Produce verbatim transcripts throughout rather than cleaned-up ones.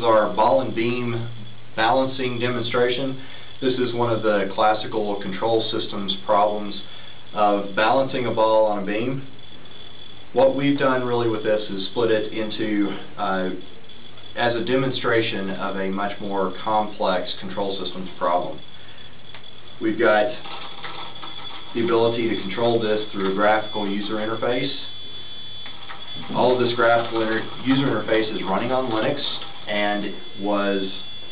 is our ball and beam balancing demonstration. This is one of the classical control systems problems of balancing a ball on a beam. What we've done really with this is split it into uh, as a demonstration of a much more complex control systems problem. We've got the ability to control this through a graphical user interface. All of this graphical inter user interface is running on Linux and was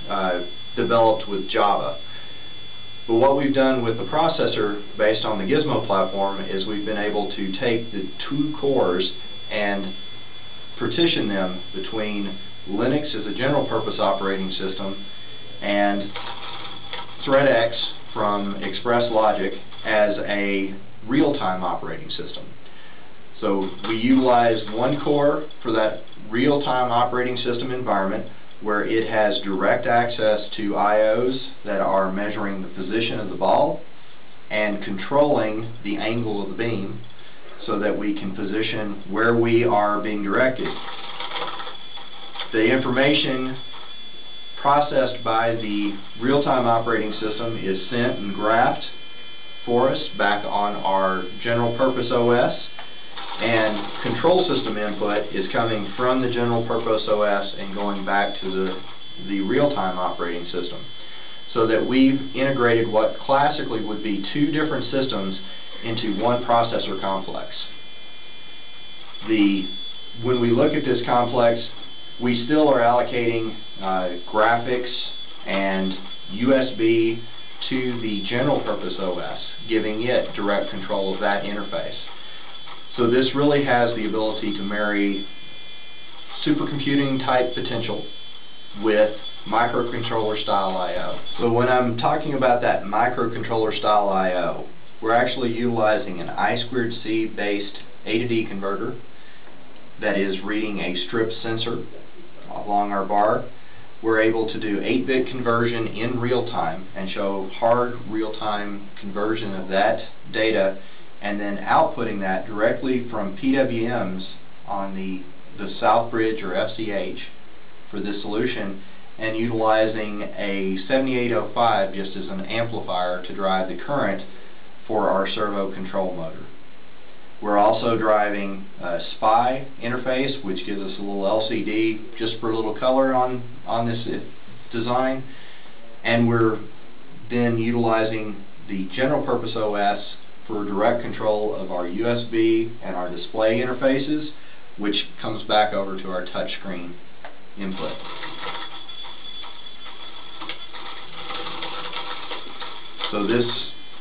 uh, developed with Java. But what we've done with the processor based on the Gizmo platform is we've been able to take the two cores and partition them between Linux as a general purpose operating system and ThreadX from Express Logic as a real-time operating system. So we utilize one core for that real-time operating system environment where it has direct access to I Os that are measuring the position of the ball and controlling the angle of the beam so that we can position where we are being directed. The information processed by the real-time operating system is sent and graphed for us back on our general purpose O S, and control system input is coming from the general purpose O S and going back to the, the real-time operating system, so that we've integrated what classically would be two different systems into one processor complex. The, when we look at this complex, we still are allocating uh, graphics and U S B to the general purpose O S, giving it direct control of that interface. So this really has the ability to marry supercomputing type potential with microcontroller style I O. So when I'm talking about that microcontroller style I O, we're actually utilizing an I squared C based A to D converter that is reading a strip sensor along our bar. We're able to do eight bit conversion in real time and show hard real time conversion of that data, and then outputting that directly from P W Ms on the, the Southbridge or F C H for this solution, and utilizing a seventy-eight oh five just as an amplifier to drive the current for our servo control motor. We're also driving a S P I interface, which gives us a little L C D just for a little color on, on this design, and we're then utilizing the general purpose O S for direct control of our U S B and our display interfaces, which comes back over to our touchscreen input. So this,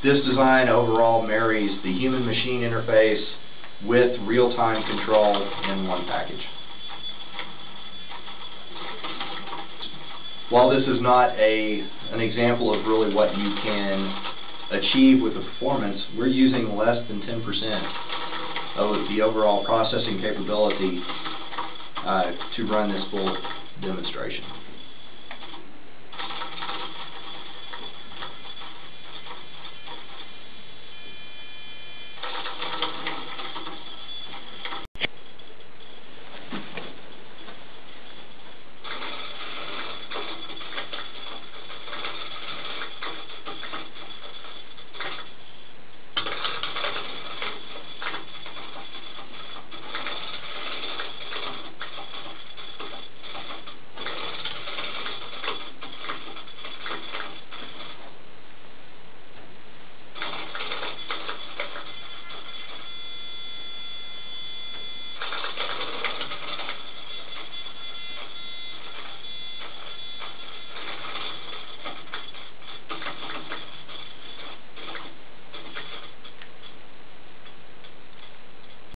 this design overall marries the human-machine interface with real-time control in one package. While this is not a, an example of really what you can achieve with the performance, we're using less than ten percent of the overall processing capability uh, to run this full demonstration.